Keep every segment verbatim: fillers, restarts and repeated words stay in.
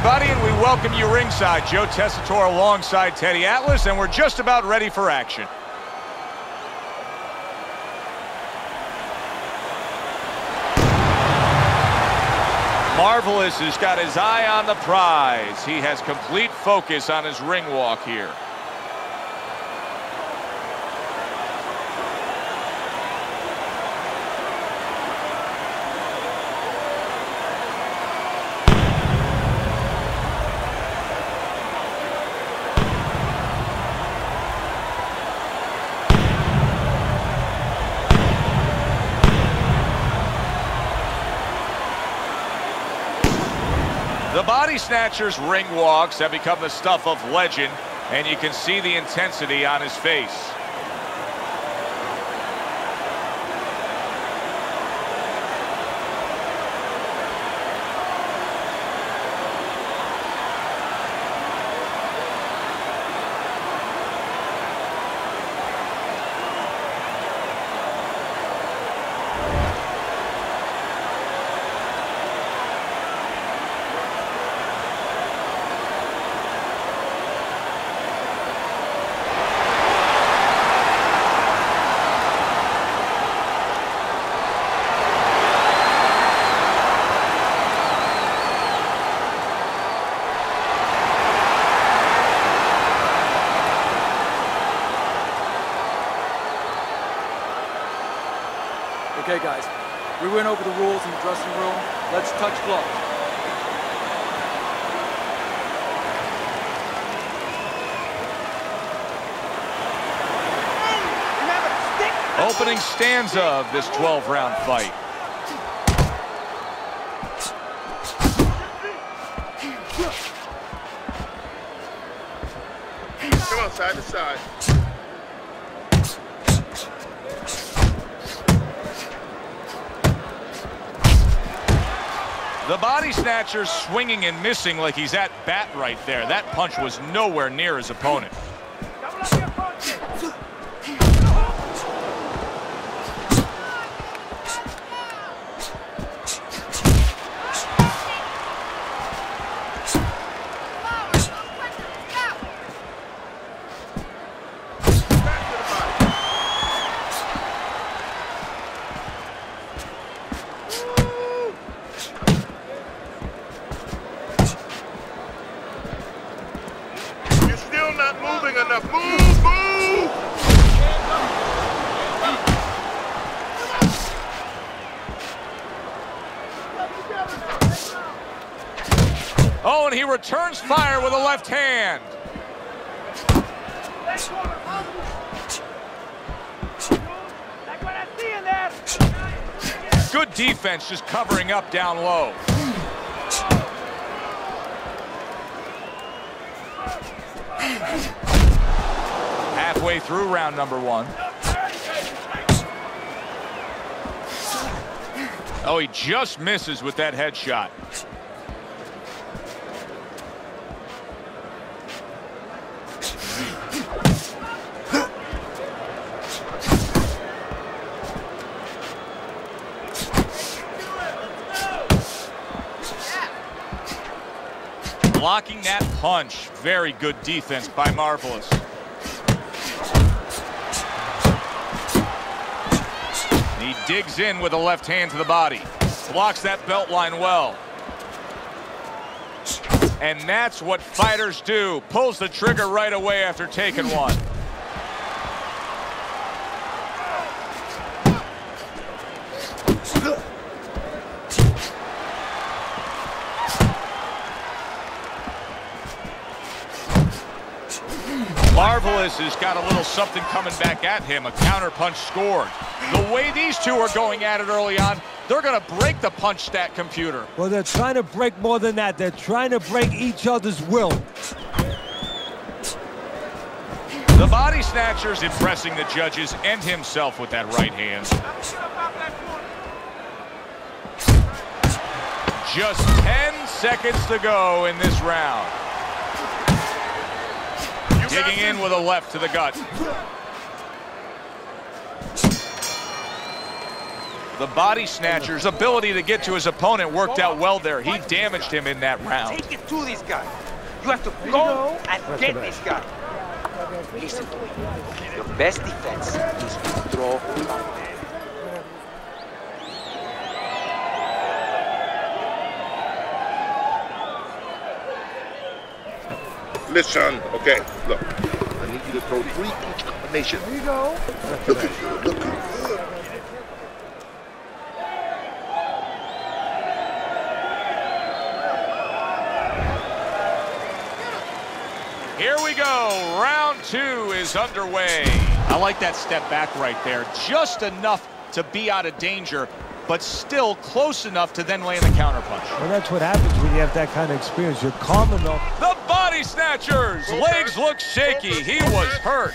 everybody, and we welcome you ringside. Joe Tessator alongside Teddy Atlas, and we're just about ready for action. Marvelous has got his eye on the prize. He has complete focus on his ring walk here. The Body Snatcher's ring walks have become the stuff of legend, and you can see the intensity on his face. Okay, guys, we went over the rules in the dressing room. Let's touch gloves. Opening stanza of this twelve round fight. Come on, side to side. The Body Snatcher swinging and missing like he's at bat right there. That punch was nowhere near his opponent. Moving enough. Move, move! Oh, and he returns fire with a left hand. Good defense, just covering up down low. Halfway through round number one. Oh, he just misses with that headshot. Blocking that punch. Very good defense by Marvelous. He digs in with a left hand to the body. Blocks that belt line well. And that's what fighters do. Pulls the trigger right away after taking one. Marvelous has got a little something coming back at him. A counter punch scored. The way these two are going at it early on, they're going to break the punch stat computer. Well, they're trying to break more than that. They're trying to break each other's will. The Body Snatcher's impressing the judges and himself with that right hand. Just ten seconds to go in this round. Digging in with a left to the gut. The Body Snatcher's ability to get to his opponent worked out well there. He damaged him in that round. Take it to this guy. You have to go and get this guy. Listen to me. Your best defense is to throw down. Listen, okay, look. I need you to throw three punch combination. Here you go. Look at you, look at you. Here we go, round two is underway. I like that step back right there. Just enough to be out of danger, but still close enough to then land the counter punch. Well, that's what happens when you have that kind of experience. You're calm enough. The Body Snatcher's legs look shaky. He was hurt.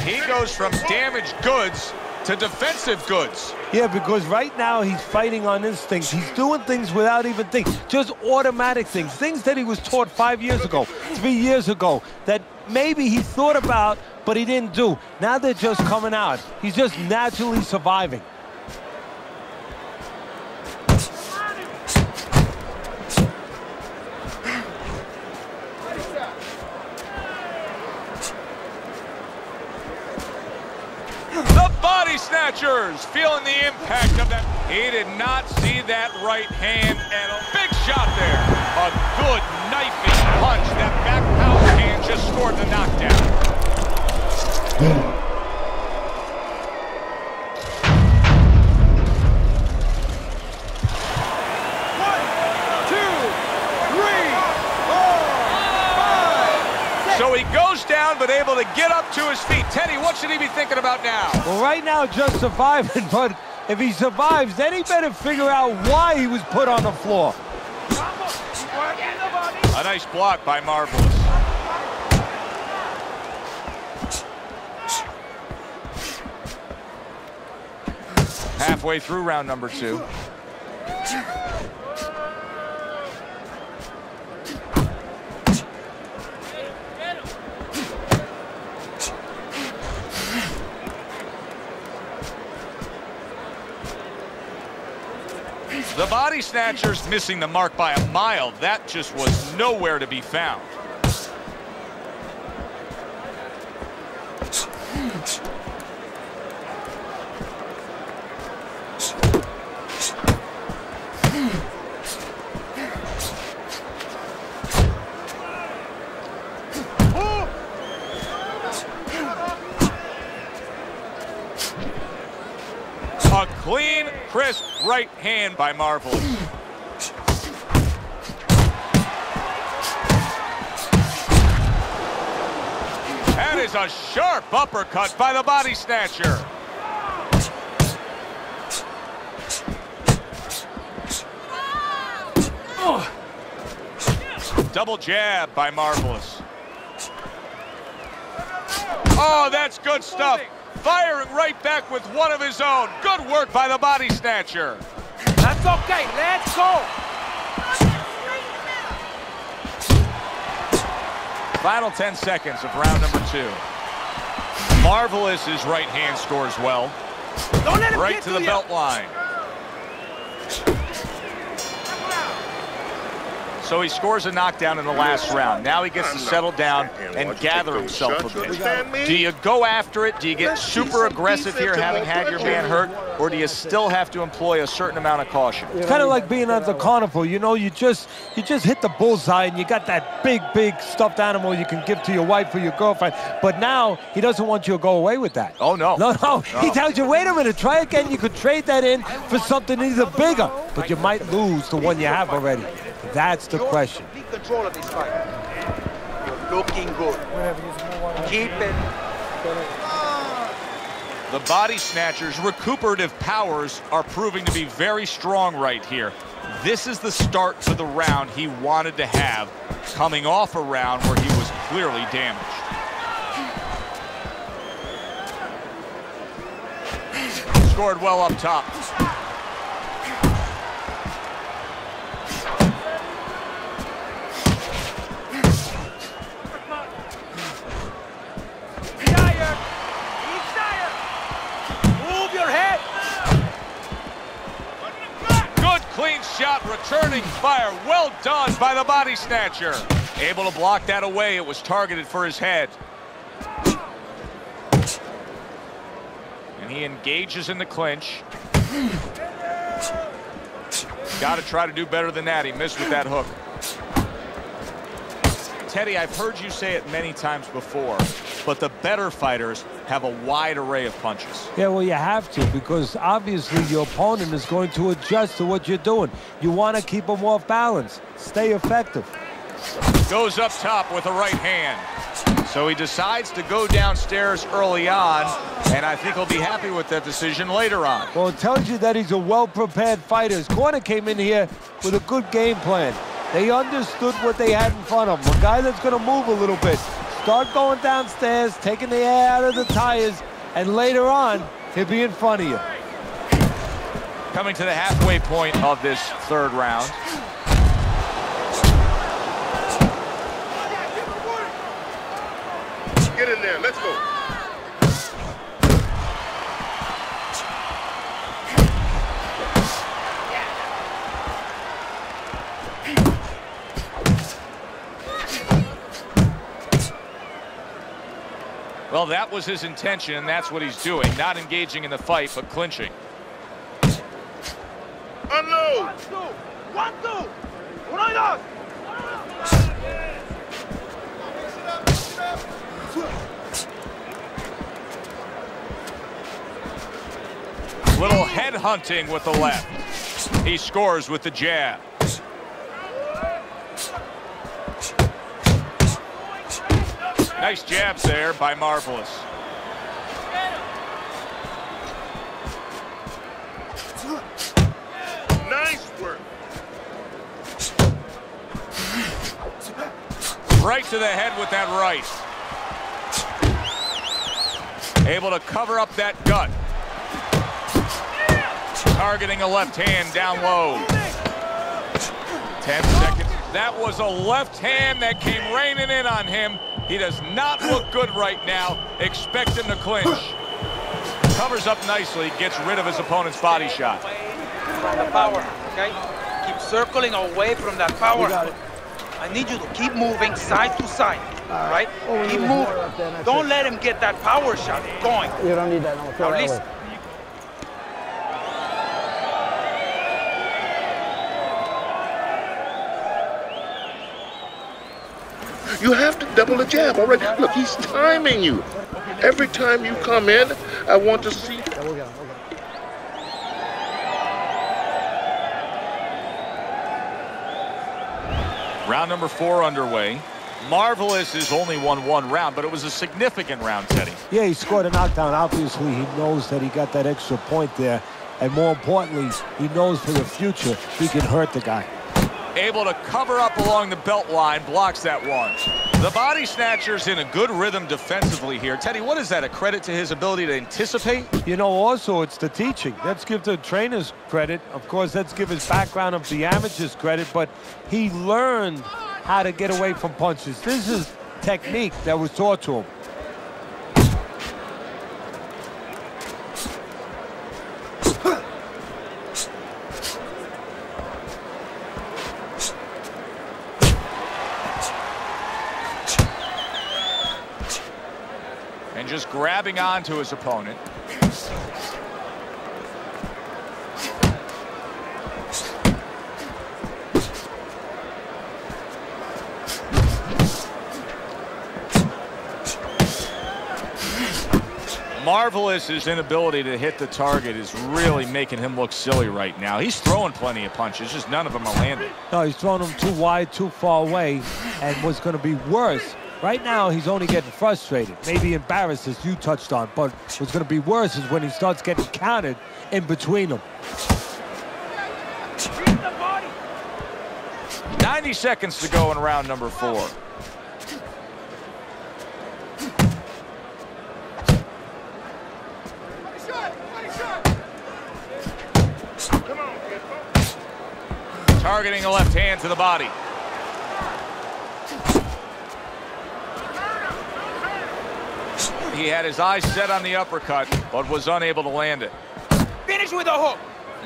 He goes from damaged goods to defensive goods. Yeah, because right now he's fighting on instincts. He's doing things without even thinking. Just automatic things. Things that he was taught five years ago, three years ago, that maybe he thought about, but he didn't do. Now they're just coming out. He's just naturally surviving. The Body Snatcher's feeling the impact of that. He did not see that right hand, and a big shot there. A good knifing punch. That back power hand just scored the knockdown. So he goes down, but able to get up to his feet. Teddy, what should he be thinking about now? Well, right now, just surviving, but if he survives, then he better figure out why he was put on the floor. A nice block by Marvelous. Halfway through round number two. The Body Snatcher's missing the mark by a mile. That just was nowhere to be found. A clean, crisp right hand by Marvelous. That is a sharp uppercut by the Body Snatcher. Double jab by Marvelous. Oh, that's good stuff. Firing right back with one of his own. Good work by the Body Snatcher. That's okay, let's go. Final ten seconds of round number two. Marvelous's right hand scores well. Don't let him right to the belt line. So he scores a knockdown in the last round. Now he gets to settle down and gather himself a bit. Do you go after it? Do you get super aggressive here, having had your man hurt? Or do you still have to employ a certain amount of caution? It's kind of like being at the carnival. You know, you just you just hit the bullseye and you got that big, big stuffed animal you can give to your wife or your girlfriend. But now he doesn't want you to go away with that. Oh, no. No, no. no. He tells you, wait a minute, try again. You could trade that in for something either bigger. But you might lose the one you have already. That's the question. Keep control of this fight. You're looking good. Keep it. The Body Snatcher's recuperative powers are proving to be very strong right here. This is the start to the round he wanted to have, coming off a round where he was clearly damaged. Scored well up top. Move your head. fire. Well done by the Body Snatcher. Able to block that away. It was targeted for his head. And he engages in the clinch. Got to try to do better than that. He missed with that hook. Teddy, I've heard you say it many times before, but the better fighters have a wide array of punches. Yeah, well, you have to, because obviously your opponent is going to adjust to what you're doing. You want to keep them off balance. Stay effective. Goes up top with a right hand. So he decides to go downstairs early on, and I think he'll be happy with that decision later on. Well, it tells you that he's a well-prepared fighter. His corner came in here with a good game plan. They understood what they had in front of them. A guy that's going to move a little bit. Start going downstairs, taking the air out of the tires, and later on, he'll be in front of you. Coming to the halfway point of this third round. Get in there, let's go. Well, that was his intention, and that's what he's doing. Not engaging in the fight, but clinching. Unload! One, two! One, two! Right up! Little headhunting with the left. He scores with the jab. Nice jabs there by Marvelous. Nice work. Right to the head with that right. Able to cover up that gut. Targeting a left hand down low. Ten seconds. That was a left hand that came raining in on him. He does not look good right now. Expect him to clinch. Covers up nicely, gets rid of his opponent's body shot. The power, okay? Keep circling away from that power. I need you to keep moving side to side, all right? right? Keep moving. Don't let him get that power shot going. You don't need that. No, now listen. You have to double the jab already. Look, he's timing you. Every time you come in, I want to see. Round number four underway. Marvelous is only won one round, but it was a significant round, Teddy. Yeah, he scored a knockdown. Obviously, he knows that he got that extra point there. And more importantly, he knows for the future he can hurt the guy. Able to cover up along the belt line, blocks that one. The Body Snatcher's in a good rhythm defensively here. Teddy, what is that, a credit to his ability to anticipate? You know, also, it's the teaching. Let's give the trainers credit. Of course, let's give his background of the amateurs credit, but he learned how to get away from punches. This is technique that was taught to him. Just grabbing onto his opponent. Marvelous, his inability to hit the target is really making him look silly right now. He's throwing plenty of punches, just none of them are landing. No, he's throwing them too wide, too far away, and what's going to be worse, right now, he's only getting frustrated, maybe embarrassed, as you touched on, but what's going to be worse is when he starts getting countered in between them. ninety seconds to go in round number four. Targeting a left hand to the body. He had his eyes set on the uppercut, but was unable to land it. Finish with a hook.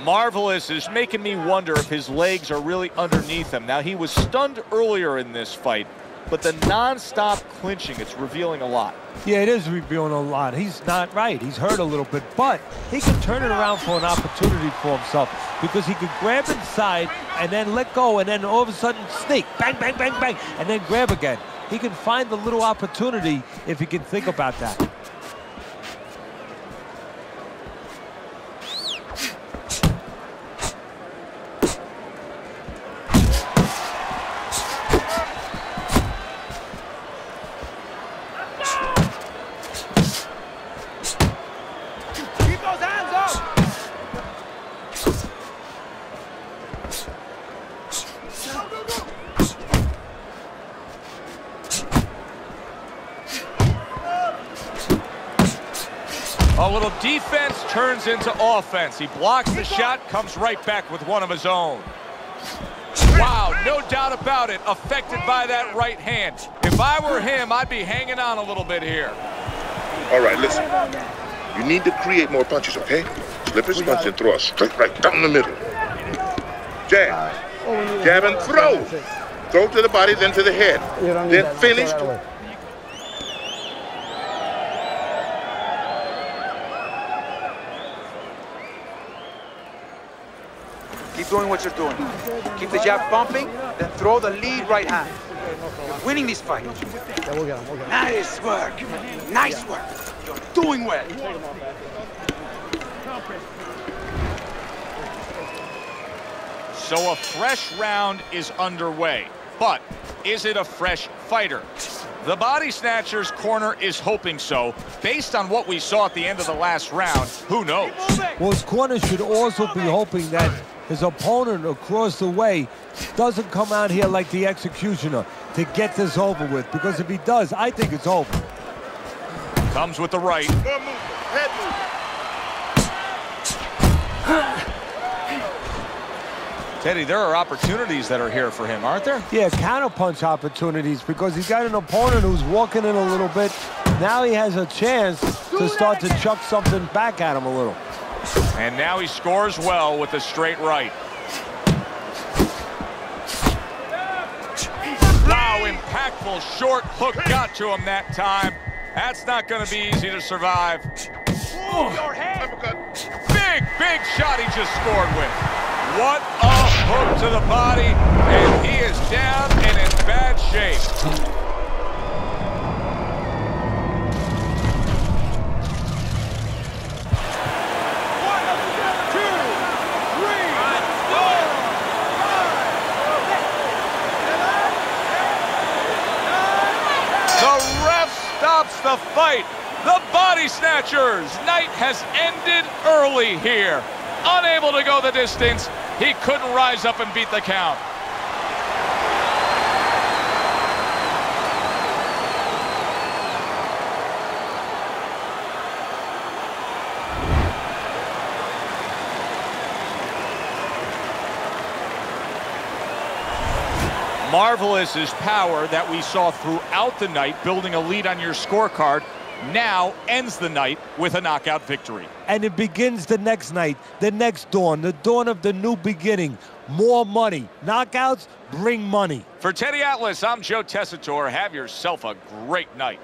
Marvelous is making me wonder if his legs are really underneath him. Now, he was stunned earlier in this fight, but the non-stop clinching, it's revealing a lot. Yeah, it is revealing a lot. He's not right. He's hurt a little bit, but he can turn it around for an opportunity for himself because he could grab inside and then let go and then all of a sudden sneak, bang, bang, bang, bang, and then grab again. He can find the little opportunity if he can think about that. A little defense turns into offense. He blocks the shot, comes right back with one of his own. Wow, no doubt about it, affected by that right hand. If I were him, I'd be hanging on a little bit here. All right, listen. You need to create more punches, okay? Slip his punch and throw a straight right down the middle. Jab. Jab and throw. Throw to the body, then to the head. Then finished. Keep doing what you're doing. Keep the jab pumping, then throw the lead right hand. You're winning this fight. Yeah, we'll get him, we'll get him. Nice work. Nice work. You're doing well. So a fresh round is underway. But is it a fresh fighter? The Body Snatcher's corner is hoping so. Based on what we saw at the end of the last round, who knows? Well, his corner should also be hoping that his opponent across the way doesn't come out here like the executioner to get this over with, because if he does, I think it's over. Comes with the right. Good move. Head move. Teddy, there are opportunities that are here for him, aren't there? Yeah, counterpunch opportunities, because he's got an opponent who's walking in a little bit. Now he has a chance to start to chuck something back at him a little. And now he scores well with a straight right. Wow, impactful short hook got to him that time. That's not going to be easy to survive. Ooh, your head. Big, big shot he just scored with. What a hook to the body, and he is down and in bad shape. One, two, three, four, five. The ref stops the fight. The Body Snatcher's night has ended early here. Unable to go the distance, he couldn't rise up and beat the count. Marvelous is power that we saw throughout the night, building a lead on your scorecard. Now ends the night with a knockout victory. And it begins the next night, the next dawn, the dawn of the new beginning. More money. Knockouts bring money. For Teddy Atlas, I'm Joe Tessator. Have yourself a great night.